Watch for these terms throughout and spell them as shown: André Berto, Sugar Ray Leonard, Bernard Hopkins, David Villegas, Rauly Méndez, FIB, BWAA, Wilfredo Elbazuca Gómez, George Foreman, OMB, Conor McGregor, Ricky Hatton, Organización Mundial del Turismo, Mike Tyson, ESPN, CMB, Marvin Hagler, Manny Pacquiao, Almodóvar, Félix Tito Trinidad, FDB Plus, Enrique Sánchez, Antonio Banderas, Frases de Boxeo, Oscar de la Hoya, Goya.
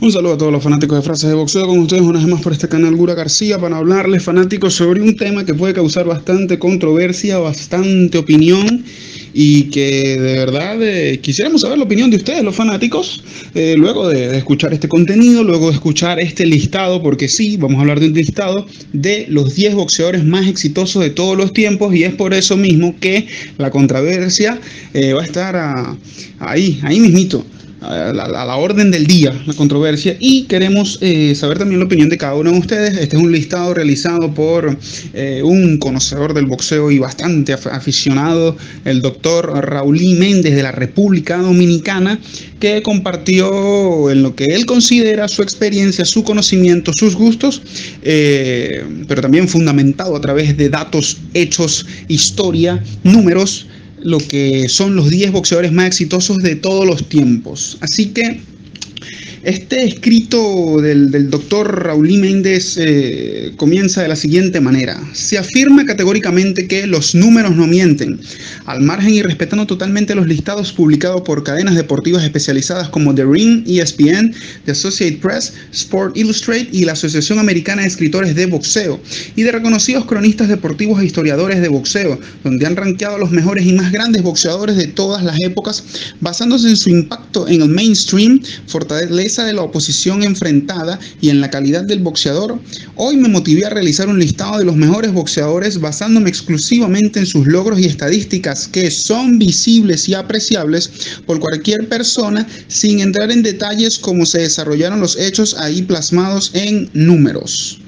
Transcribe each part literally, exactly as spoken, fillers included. Un saludo a todos los fanáticos de Frases de Boxeo, con ustedes una vez más por este canal Gura García para hablarles, fanáticos, sobre un tema que puede causar bastante controversia, bastante opinión y que de verdad eh, quisiéramos saber la opinión de ustedes, los fanáticos, eh, luego de, de escuchar este contenido, luego de escuchar este listado, porque sí, vamos a hablar de un listado de los diez boxeadores más exitosos de todos los tiempos y es por eso mismo que la controversia eh, va a estar a, ahí, ahí mismito. A la, a la orden del día, la controversia, y queremos eh, saber también la opinión de cada uno de ustedes. Este es un listado realizado por eh, un conocedor del boxeo y bastante aficionado, el doctor Rauly Méndez de la República Dominicana, que compartió en lo que él considera su experiencia, su conocimiento, sus gustos, eh, pero también fundamentado a través de datos, hechos, historia, números, lo que son los diez boxeadores más exitosos de todos los tiempos. Así que este escrito del, del doctor Rauly Méndez eh, comienza de la siguiente manera. Se afirma categóricamente que los números no mienten. Al margen y respetando totalmente los listados publicados por cadenas deportivas especializadas como The Ring, E S P N, The Associated Press, Sport Illustrated y la Asociación Americana de Escritores de Boxeo, y de reconocidos cronistas deportivos e historiadores de boxeo, donde han rankeado a los mejores y más grandes boxeadores de todas las épocas, basándose en su impacto en el mainstream, fortaleza de la oposición enfrentada y en la calidad del boxeador, hoy me motivé a realizar un listado de los mejores boxeadores basándome exclusivamente en sus logros y estadísticas que son visibles y apreciables por cualquier persona sin entrar en detalles como se desarrollaron los hechos ahí plasmados en números.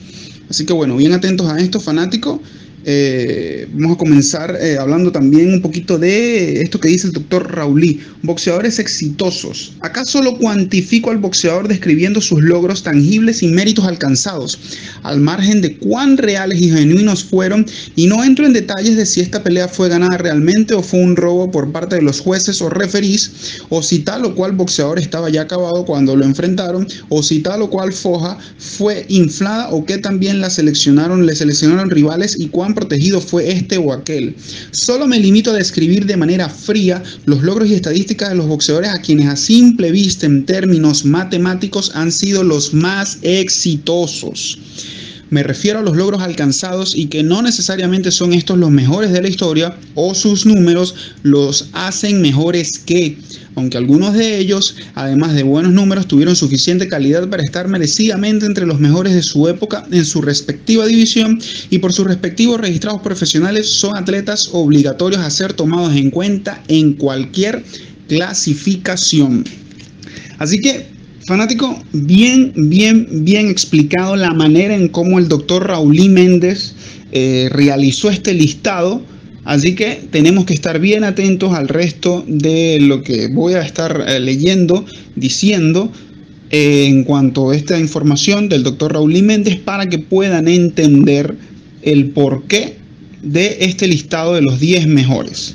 Así que bueno, bien atentos a esto, fanático. Eh, vamos a comenzar eh, hablando también un poquito de esto que dice el doctor Rauly. Boxeadores exitosos. Acá solo cuantifico al boxeador describiendo sus logros tangibles y méritos alcanzados, al margen de cuán reales y genuinos fueron, y no entro en detalles de si esta pelea fue ganada realmente o fue un robo por parte de los jueces o referís, o si tal o cual boxeador estaba ya acabado cuando lo enfrentaron, o si tal o cual foja fue inflada o que también la seleccionaron, le seleccionaron rivales y cuán protegido fue este o aquel. Solo me limito a describir de manera fría los logros y estadísticas de los boxeadores a quienes a simple vista en términos matemáticos han sido los más exitosos. Me refiero a los logros alcanzados y que no necesariamente son estos los mejores de la historia o sus números los hacen mejores que, aunque algunos de ellos, además de buenos números, tuvieron suficiente calidad para estar merecidamente entre los mejores de su época en su respectiva división y por sus respectivos registrados profesionales son atletas obligatorios a ser tomados en cuenta en cualquier clasificación. Así que, fanático, bien, bien, bien explicado la manera en cómo el doctor Rauly Méndez eh, realizó este listado. Así que tenemos que estar bien atentos al resto de lo que voy a estar eh, leyendo, diciendo eh, en cuanto a esta información del doctor Rauly Méndez para que puedan entender el porqué de este listado de los diez mejores.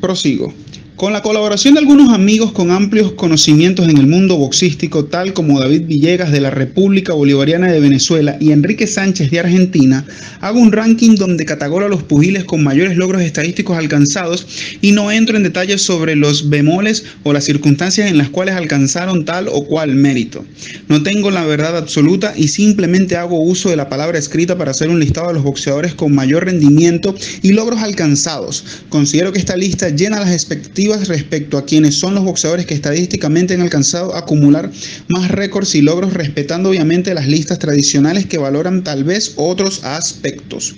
Prosigo. Con la colaboración de algunos amigos con amplios conocimientos en el mundo boxístico, tal como David Villegas de la República Bolivariana de Venezuela y Enrique Sánchez de Argentina, hago un ranking donde categorizo a los pugiles con mayores logros estadísticos alcanzados y no entro en detalles sobre los bemoles o las circunstancias en las cuales alcanzaron tal o cual mérito. No tengo la verdad absoluta y simplemente hago uso de la palabra escrita para hacer un listado de los boxeadores con mayor rendimiento y logros alcanzados. Considero que esta lista llena las expectativas respecto a quienes son los boxeadores que estadísticamente han alcanzado a acumular más récords y logros, respetando obviamente las listas tradicionales que valoran tal vez otros aspectos.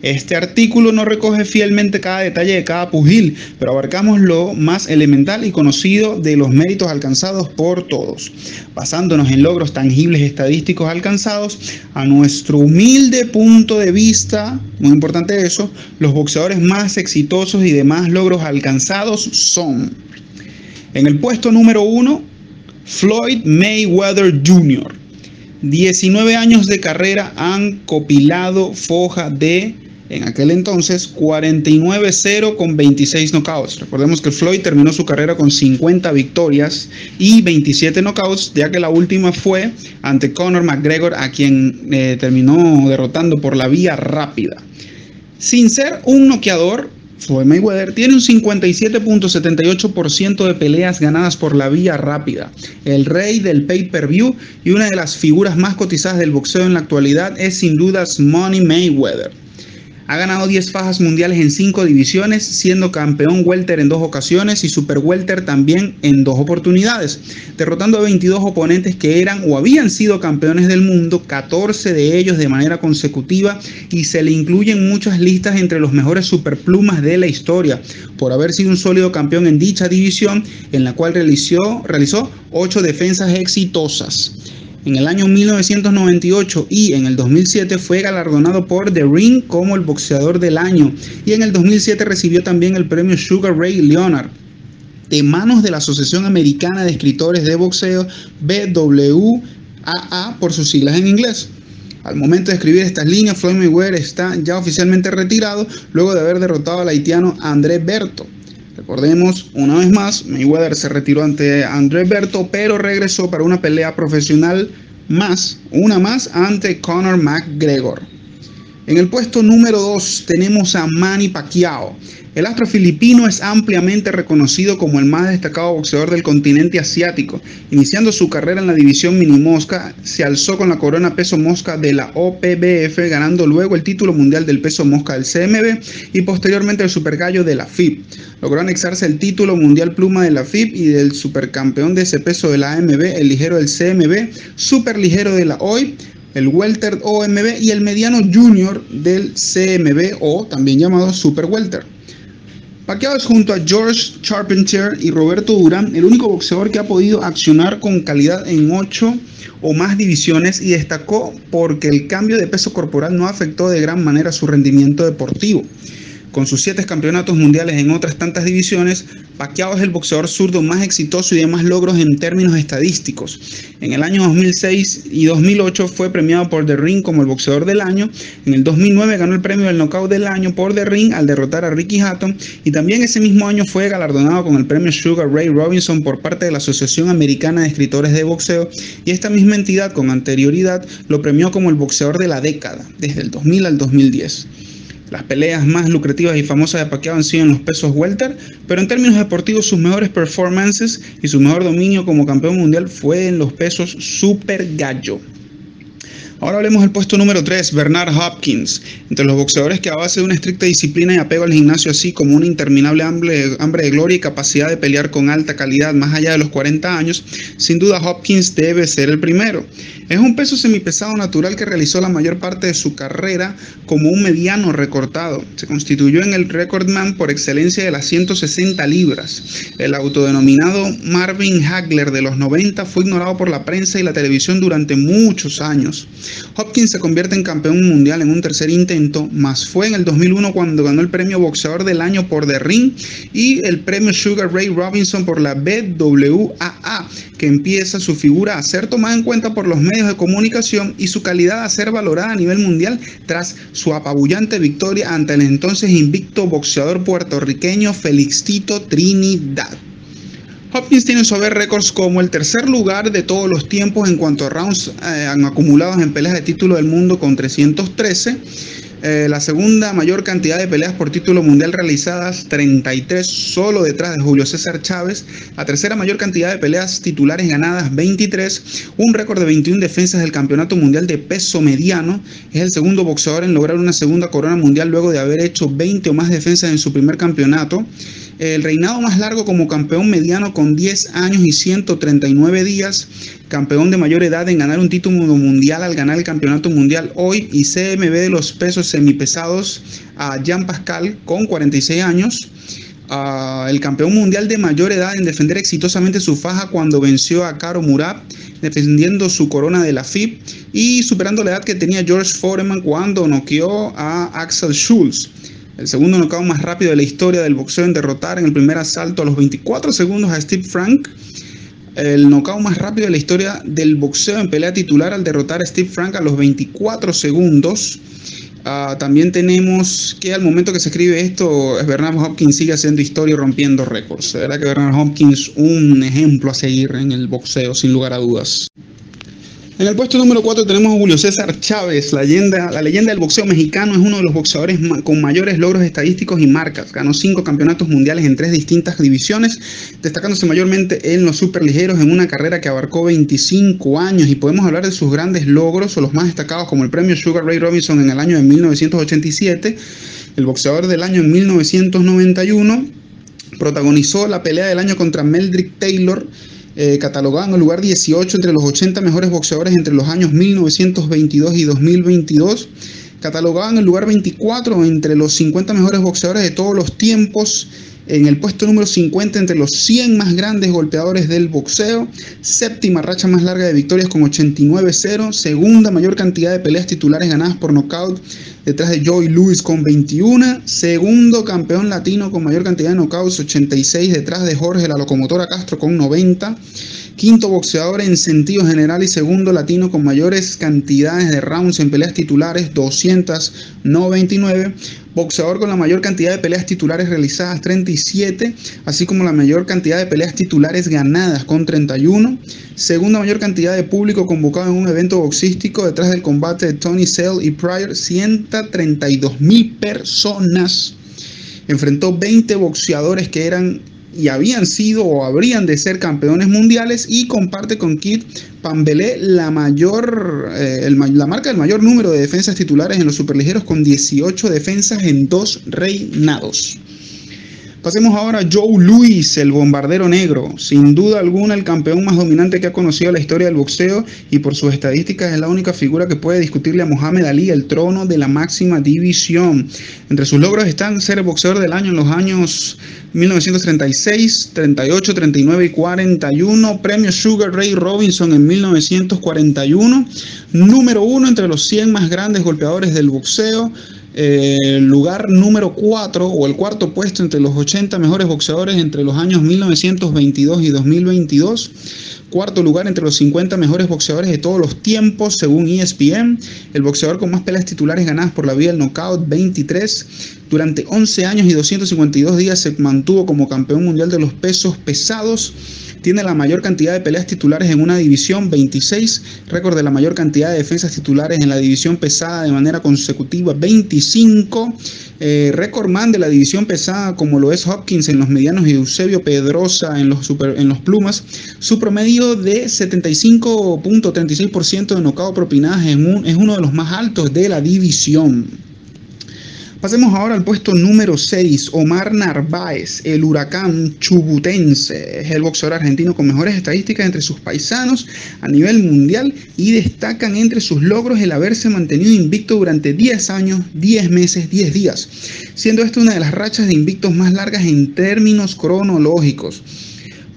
Este artículo no recoge fielmente cada detalle de cada pugil, pero abarcamos lo más elemental y conocido de los méritos alcanzados por todos. Basándonos en logros tangibles estadísticos alcanzados, a nuestro humilde punto de vista, muy importante eso, los boxeadores más exitosos y demás logros alcanzados son: en el puesto número uno, Floyd Mayweather junior diecinueve años de carrera han copilado foja de, en aquel entonces, cuarenta y nueve cero con veintiséis knockouts. Recordemos que Floyd terminó su carrera con cincuenta victorias y veintisiete knockouts, ya que la última fue ante Conor McGregor, a quien eh, terminó derrotando por la vía rápida. Sin ser un noqueador, Floyd Mayweather tiene un cincuenta y siete punto setenta y ocho por ciento de peleas ganadas por la vía rápida. El rey del pay-per-view y una de las figuras más cotizadas del boxeo en la actualidad es sin dudas Money Mayweather. Ha ganado diez fajas mundiales en cinco divisiones, siendo campeón welter en dos ocasiones y super welter también en dos oportunidades, derrotando a veintidós oponentes que eran o habían sido campeones del mundo, catorce de ellos de manera consecutiva, y se le incluyen muchas listas entre los mejores superplumas de la historia, por haber sido un sólido campeón en dicha división, en la cual realizó, realizó ocho defensas exitosas. En el año mil novecientos noventa y ocho y en el dos mil siete fue galardonado por The Ring como el boxeador del año, y en el dos mil siete recibió también el premio Sugar Ray Leonard de manos de la Asociación Americana de Escritores de Boxeo, B W A A por sus siglas en inglés. Al momento de escribir estas líneas, Floyd Mayweather está ya oficialmente retirado luego de haber derrotado al haitiano André Berto. Recordemos, una vez más, Mayweather se retiró ante André Berto, pero regresó para una pelea profesional más, una más, ante Conor McGregor. En el puesto número dos tenemos a Manny Pacquiao. El astro filipino es ampliamente reconocido como el más destacado boxeador del continente asiático. Iniciando su carrera en la división mini mosca, se alzó con la corona peso mosca de la O P B F, ganando luego el título mundial del peso mosca del C M B y posteriormente el supergallo de la F I B. Logró anexarse el título mundial pluma de la F I B y del supercampeón de ese peso de la A M B, el ligero del C M B, superligero de la O I B, el welter O M B y el mediano junior del C M B o también llamado super welter. Pacquiao es, junto a George Charpentier y Roberto Durán, el único boxeador que ha podido accionar con calidad en ocho o más divisiones, y destacó porque el cambio de peso corporal no afectó de gran manera su rendimiento deportivo. Con sus siete campeonatos mundiales en otras tantas divisiones, Pacquiao es el boxeador zurdo más exitoso y de más logros en términos estadísticos. En el año dos mil seis y dos mil ocho fue premiado por The Ring como el boxeador del año. En el dos mil nueve ganó el premio del knockout del año por The Ring al derrotar a Ricky Hatton, y también ese mismo año fue galardonado con el premio Sugar Ray Robinson por parte de la Asociación Americana de Escritores de Boxeo, y esta misma entidad con anterioridad lo premió como el boxeador de la década, desde el dos mil al dos mil diez. Las peleas más lucrativas y famosas de Pacquiao han sido en los pesos welter, pero en términos deportivos sus mejores performances y su mejor dominio como campeón mundial fue en los pesos super gallo. Ahora hablemos del puesto número tres, Bernard Hopkins. Entre los boxeadores que a base de una estricta disciplina y apego al gimnasio, así como una interminable hambre, hambre de gloria y capacidad de pelear con alta calidad más allá de los cuarenta años, sin duda Hopkins debe ser el primero. Es un peso semipesado natural que realizó la mayor parte de su carrera como un mediano recortado. Se constituyó en el recordman por excelencia de las ciento sesenta libras. El autodenominado Marvin Hagler de los noventa fue ignorado por la prensa y la televisión durante muchos años. Hopkins se convierte en campeón mundial en un tercer intento, más fue en el dos mil uno cuando ganó el premio boxeador del año por The Ring y el premio Sugar Ray Robinson por la B W A A, que empieza su figura a ser tomada en cuenta por los medios de comunicación y su calidad a ser valorada a nivel mundial tras su apabullante victoria ante el entonces invicto boxeador puertorriqueño Félix Tito Trinidad. Hopkins tiene en su haber récords como el tercer lugar de todos los tiempos en cuanto a rounds eh, acumulados en peleas de título del mundo con trescientos trece, eh, la segunda mayor cantidad de peleas por título mundial realizadas, treinta y tres, solo detrás de Julio César Chávez, la tercera mayor cantidad de peleas titulares ganadas, veintitrés, un récord de veintiuna defensas del campeonato mundial de peso mediano, es el segundo boxeador en lograr una segunda corona mundial luego de haber hecho veinte o más defensas en su primer campeonato. El reinado más largo como campeón mediano con diez años y ciento treinta y nueve días. Campeón de mayor edad en ganar un título mundial al ganar el campeonato mundial hoy y C M B de los pesos semipesados a Jean Pascal con cuarenta y seis años. Uh, el campeón mundial de mayor edad en defender exitosamente su faja cuando venció a Caro Murat, defendiendo su corona de la F I B y superando la edad que tenía George Foreman cuando noqueó a Axel Schulz. El segundo nocaut más rápido de la historia del boxeo en derrotar en el primer asalto a los veinticuatro segundos a Steve Frank. El nocaut más rápido de la historia del boxeo en pelea titular al derrotar a Steve Frank a los veinticuatro segundos. Uh, también tenemos que al momento que se escribe esto, Bernard Hopkins sigue haciendo historia y rompiendo récords. De verdad que Bernard Hopkins es un ejemplo a seguir en el boxeo, sin lugar a dudas. En el puesto número cuatro tenemos a Julio César Chávez, la leyenda, la leyenda del boxeo mexicano. Es uno de los boxeadores con mayores logros estadísticos y marcas. Ganó cinco campeonatos mundiales en tres distintas divisiones, destacándose mayormente en los superligeros en una carrera que abarcó veinticinco años, y podemos hablar de sus grandes logros o los más destacados, como el premio Sugar Ray Robinson en el año de mil novecientos ochenta y siete, el boxeador del año en mil novecientos noventa y uno, protagonizó la pelea del año contra Meldrick Taylor, Eh, catalogado en el lugar dieciocho entre los ochenta mejores boxeadores entre los años mil novecientos veintidós y dos mil veintidós, catalogado en el lugar veinticuatro entre los cincuenta mejores boxeadores de todos los tiempos, en el puesto número cincuenta entre los cien más grandes golpeadores del boxeo, séptima racha más larga de victorias con ochenta y nueve cero, segunda mayor cantidad de peleas titulares ganadas por nocaut detrás de Joe Louis con veintiuno, segundo campeón latino con mayor cantidad de knockouts, ochenta y seis, detrás de Jorge la Locomotora Castro con noventa, quinto boxeador en sentido general y segundo latino con mayores cantidades de rounds en peleas titulares, doscientos noventa y nueve, boxeador con la mayor cantidad de peleas titulares realizadas, treinta y siete, así como la mayor cantidad de peleas titulares ganadas con treinta y uno, segunda mayor cantidad de público convocado en un evento boxístico detrás del combate de Tony Sale y Pryor, ciento treinta y dos mil personas. Enfrentó veinte boxeadores que eran y habían sido o habrían de ser campeones mundiales, y comparte con Kid Pambelé la mayor eh, el, la marca del mayor número de defensas titulares en los superligeros, con dieciocho defensas en dos reinados. Pasemos ahora a Joe Louis, el bombardero negro, sin duda alguna el campeón más dominante que ha conocido la historia del boxeo, y por sus estadísticas es la única figura que puede discutirle a Muhammad Ali el trono de la máxima división. Entre sus logros están ser el boxeador del año en los años mil novecientos treinta y seis, treinta y ocho, treinta y nueve y cuarenta y uno, premio Sugar Ray Robinson en mil novecientos cuarenta y uno, número uno entre los cien más grandes golpeadores del boxeo, Eh, lugar número cuatro o el cuarto puesto entre los ochenta mejores boxeadores entre los años mil novecientos veintidós y dos mil veintidós, cuarto lugar entre los cincuenta mejores boxeadores de todos los tiempos según E S P N, el boxeador con más peleas titulares ganadas por la vía del knockout, veintitrés, durante once años y doscientos cincuenta y dos días se mantuvo como campeón mundial de los pesos pesados. Tiene la mayor cantidad de peleas titulares en una división, veintiséis, récord de la mayor cantidad de defensas titulares en la división pesada de manera consecutiva, veinticinco, eh, récord man de la división pesada como lo es Hopkins en los medianos y Eusebio Pedroza en los, super, en los plumas, su promedio de setenta y cinco punto treinta y seis por ciento de nocaut propinadas en un, es uno de los más altos de la división. Pasemos ahora al puesto número seis, Omar Narváez, el huracán chubutense. Es el boxeador argentino con mejores estadísticas entre sus paisanos a nivel mundial, y destacan entre sus logros el haberse mantenido invicto durante diez años, diez meses, diez días, siendo esta una de las rachas de invictos más largas en términos cronológicos.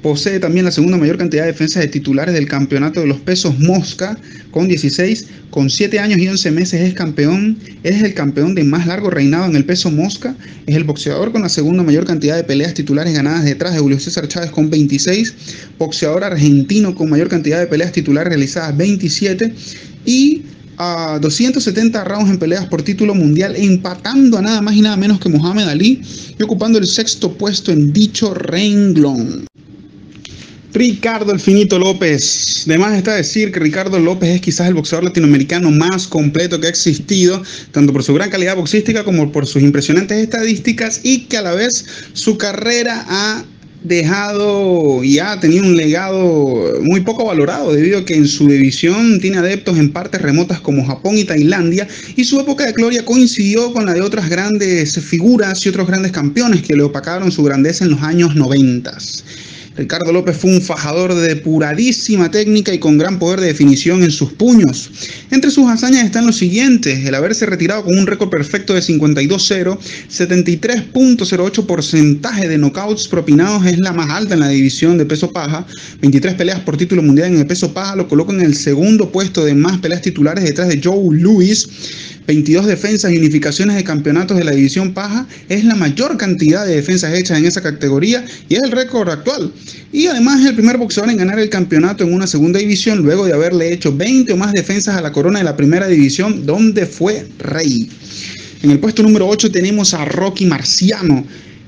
Posee también la segunda mayor cantidad de defensas de titulares del campeonato de los pesos mosca con dieciséis, con siete años y once meses es campeón, es el campeón de más largo reinado en el peso mosca, es el boxeador con la segunda mayor cantidad de peleas titulares ganadas detrás de Julio César Chávez con veintiséis, boxeador argentino con mayor cantidad de peleas titulares realizadas, veintisiete, y a doscientos setenta rounds en peleas por título mundial, empatando a nada más y nada menos que Muhammad Ali y ocupando el sexto puesto en dicho renglón. Ricardo el Finito López. De más está decir que Ricardo López es quizás el boxeador latinoamericano más completo que ha existido, tanto por su gran calidad boxística como por sus impresionantes estadísticas, y que a la vez su carrera ha dejado y ha tenido un legado muy poco valorado, debido a que en su división tiene adeptos en partes remotas como Japón y Tailandia, y su época de gloria coincidió con la de otras grandes figuras y otros grandes campeones que le opacaron su grandeza en los años noventa. Ricardo López fue un fajador de depuradísima técnica y con gran poder de definición en sus puños. Entre sus hazañas están los siguientes: el haberse retirado con un récord perfecto de cincuenta y dos cero, setenta y tres punto cero ocho por ciento de knockouts propinados, es la más alta en la división de peso paja, veintitrés peleas por título mundial en el peso paja, lo coloca en el segundo puesto de más peleas titulares detrás de Joe Louis, veintidós defensas y unificaciones de campeonatos de la división paja, es la mayor cantidad de defensas hechas en esa categoría y es el récord actual. Y además es el primer boxeador en ganar el campeonato en una segunda división, luego de haberle hecho veinte o más defensas a la corona de la primera división, donde fue rey. En el puesto número ocho tenemos a Rocky Marciano,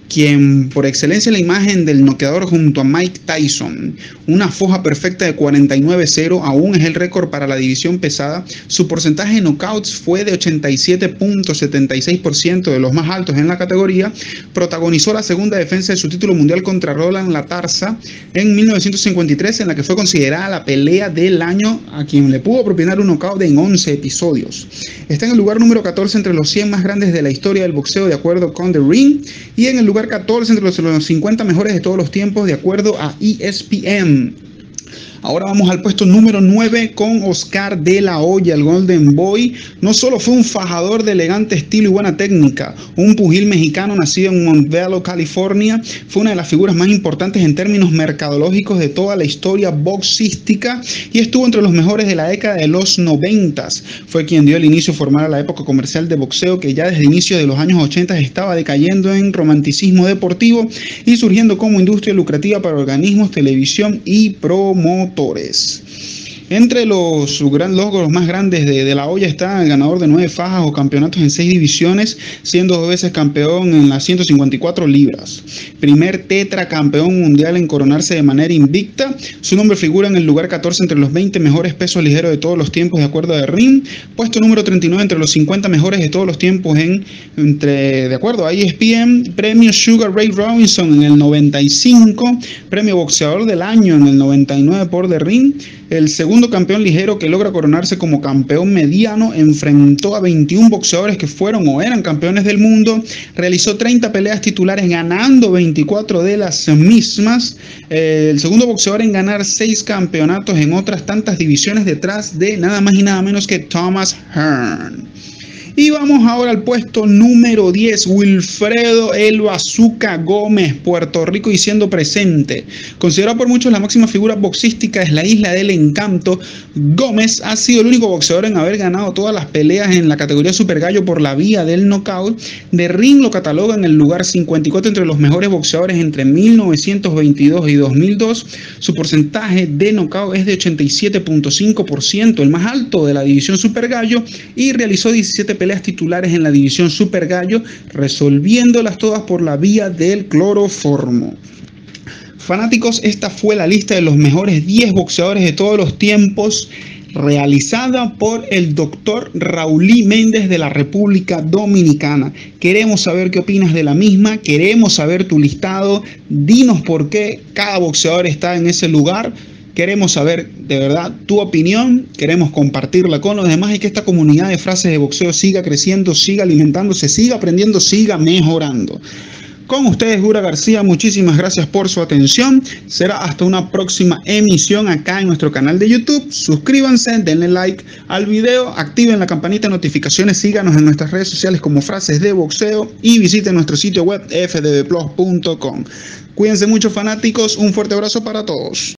quien por excelencia es la imagen del noqueador junto a Mike Tyson. Una foja perfecta de cuarenta y nueve cero aún es el récord para la división pesada. Su porcentaje de knockouts fue de ochenta y siete punto setenta y seis por ciento, de los más altos en la categoría. Protagonizó la segunda defensa de su título mundial contra Roland Latarza en mil novecientos cincuenta y tres, en la que fue considerada la pelea del año, a quien le pudo propinar un knockout en once episodios. Está en el lugar número catorce entre los cien más grandes de la historia del boxeo, de acuerdo con The Ring, y en el lugar catorce entre los, los cincuenta mejores de todos los tiempos, de acuerdo a E S P N. Ahora vamos al puesto número nueve con Oscar de la Hoya, el Golden Boy. No solo fue un fajador de elegante estilo y buena técnica, un pugil mexicano nacido en Montebello, California, fue una de las figuras más importantes en términos mercadológicos de toda la historia boxística y estuvo entre los mejores de la década de los noventas. Fue quien dio el inicio formal a la época comercial de boxeo, que ya desde inicios de los años ochenta estaba decayendo en romanticismo deportivo y surgiendo como industria lucrativa para organismos, televisión y promoción. Entre los logros más grandes de, de la Hoya está el ganador de nueve fajas o campeonatos en seis divisiones, siendo dos veces campeón en las ciento cincuenta y cuatro libras. Primer tetracampeón mundial en coronarse de manera invicta. Su nombre figura en el lugar catorce entre los veinte mejores pesos ligeros de todos los tiempos, de acuerdo a The Ring. Puesto número treinta y nueve entre los cincuenta mejores de todos los tiempos, en, entre, de acuerdo a E S P N. Premio Sugar Ray Robinson en el noventa y cinco. Premio Boxeador del Año en el noventa y nueve por The Ring. El segundo campeón ligero que logra coronarse como campeón mediano, enfrentó a veintiún boxeadores que fueron o eran campeones del mundo, realizó treinta peleas titulares ganando veinticuatro de las mismas, eh, el segundo boxeador en ganar seis campeonatos en otras tantas divisiones, detrás de nada más y nada menos que Thomas Hearn. Y vamos ahora al puesto número diez, Wilfredo Elbazuca Gómez, Puerto Rico, y siendo presente. Considerado por muchos la máxima figura boxística es la Isla del Encanto, Gómez ha sido el único boxeador en haber ganado todas las peleas en la categoría Super Gallo por la vía del knockout. The Ring lo cataloga en el lugar cincuenta y cuatro entre los mejores boxeadores entre mil novecientos veintidós y dos mil dos. Su porcentaje de knockout es de ochenta y siete punto cinco por ciento, el más alto de la división Super Gallo, y realizó diecisiete peleas peleas titulares en la división Super Gallo, resolviéndolas todas por la vía del cloroformo. Fanáticos, esta fue la lista de los mejores diez boxeadores de todos los tiempos, realizada por el doctor Rauly Méndez de la República Dominicana. Queremos saber qué opinas de la misma, queremos saber tu listado, dinos por qué cada boxeador está en ese lugar. Queremos saber de verdad tu opinión, queremos compartirla con los demás y que esta comunidad de frases de boxeo siga creciendo, siga alimentándose, siga aprendiendo, siga mejorando. Con ustedes, Gura García, muchísimas gracias por su atención. Será hasta una próxima emisión acá en nuestro canal de YouTube. Suscríbanse, denle like al video, activen la campanita de notificaciones, síganos en nuestras redes sociales como Frases de Boxeo y visiten nuestro sitio web f d b plus punto com. Cuídense mucho, fanáticos, un fuerte abrazo para todos.